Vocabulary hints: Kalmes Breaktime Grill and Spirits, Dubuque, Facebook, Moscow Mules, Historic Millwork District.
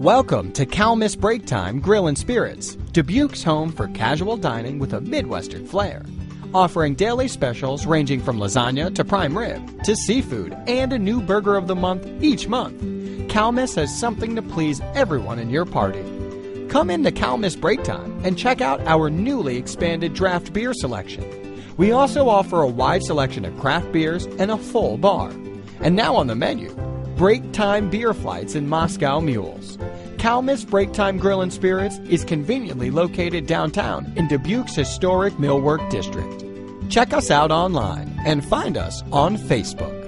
Welcome to Kalmes Breaktime Grill and Spirits, Dubuque's home for casual dining with a Midwestern flair, offering daily specials ranging from lasagna to prime rib to seafood and a new burger of the month each month. Kalmes has something to please everyone in your party. Come into Kalmes Breaktime and check out our newly expanded draft beer selection. We also offer a wide selection of craft beers and a full bar. And now on the menu, Breaktime beer flights and Moscow Mules. Kalmes Breaktime Grill and Spirits is conveniently located downtown in Dubuque's Historic Millwork District. Check us out online and find us on Facebook.